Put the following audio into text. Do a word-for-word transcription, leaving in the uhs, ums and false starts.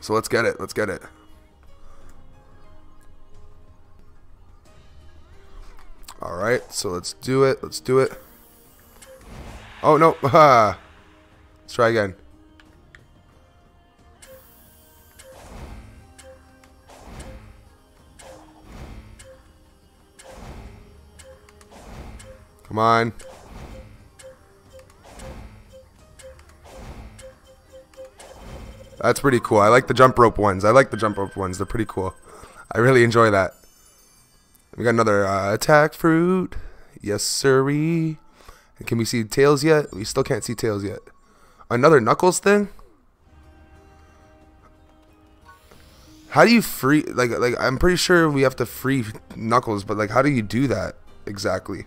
So let's get it. Let's get it. Alright, so let's do it. Let's do it. Oh, no. Let's try again. Come on. That's pretty cool. I like the jump rope ones. I like the jump rope ones. They're pretty cool. I really enjoy that. We got another uh, attack fruit. Yes, sirree. And can we see Tails yet? We still can't see Tails yet. Another Knuckles thing? How do you free... Like, like I'm pretty sure we have to free Knuckles, but like, how do you do that exactly?